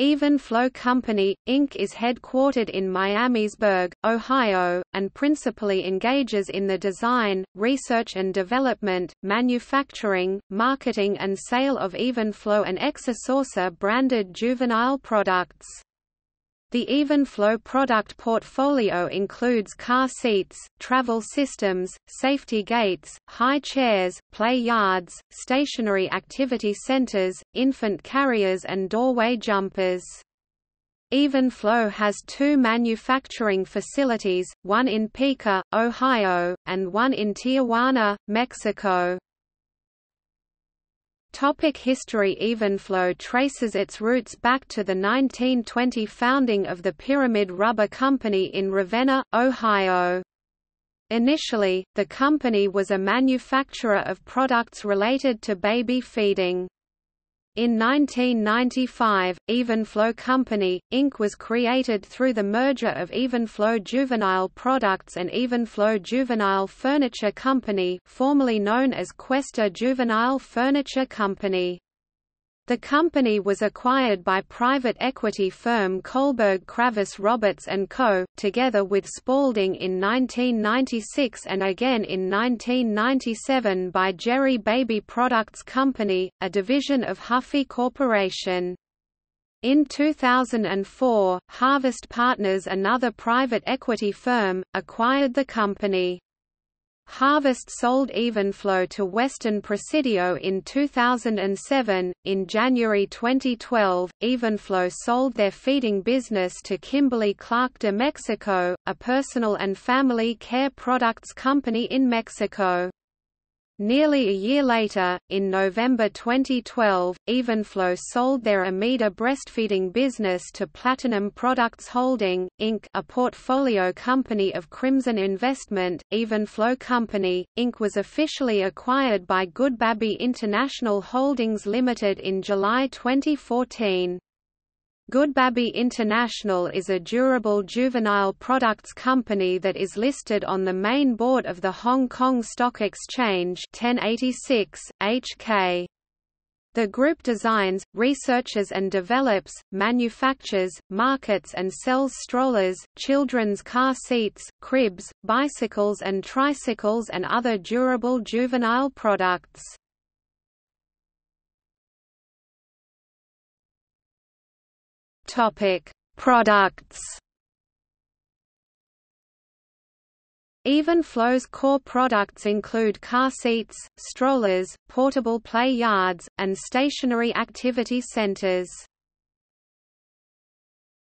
Evenflo Company, Inc. is headquartered in Miamisburg, Ohio, and principally engages in the design, research and development, manufacturing, marketing and sale of Evenflo and Exersaucer branded juvenile products. The Evenflo product portfolio includes car seats, travel systems, safety gates, high chairs, play yards, stationary activity centers, infant carriers and doorway jumpers. Evenflo has two manufacturing facilities, one in Piqua, Ohio, and one in Tijuana, Mexico. Topic history. Evenflo traces its roots back to the 1920 founding of the Pyramid Rubber Company in Ravenna, Ohio. Initially, the company was a manufacturer of products related to baby feeding. In 1995, Evenflo Company, Inc. was created through the merger of Evenflo Juvenile Products and Evenflo Juvenile Furniture Company, formerly known as Questa Juvenile Furniture Company. The company was acquired by private equity firm Kohlberg Kravis Roberts & Co., together with Spalding in 1996 and again in 1997 by Jerry Baby Products Company, a division of Huffy Corporation. In 2004, Harvest Partners, another private equity firm, acquired the company. Harvest sold Evenflo to Western Presidio in 2007. In January 2012, Evenflo sold their feeding business to Kimberly Clark de Mexico, a personal and family care products company in Mexico. Nearly a year later, in November 2012, Evenflo sold their Ameda breastfeeding business to Platinum Products Holding, Inc., a portfolio company of Crimson Investment. Evenflo Company, Inc. was officially acquired by Goodbaby International Holdings Limited in July 2014. Goodbaby International is a durable juvenile products company that is listed on the main board of the Hong Kong Stock Exchange 1086, HK. The group designs, researches and develops, manufactures, markets and sells strollers, children's car seats, cribs, bicycles and tricycles and other durable juvenile products. Topic: Products. Evenflo's core products include car seats, strollers, portable play yards, and stationary activity centers.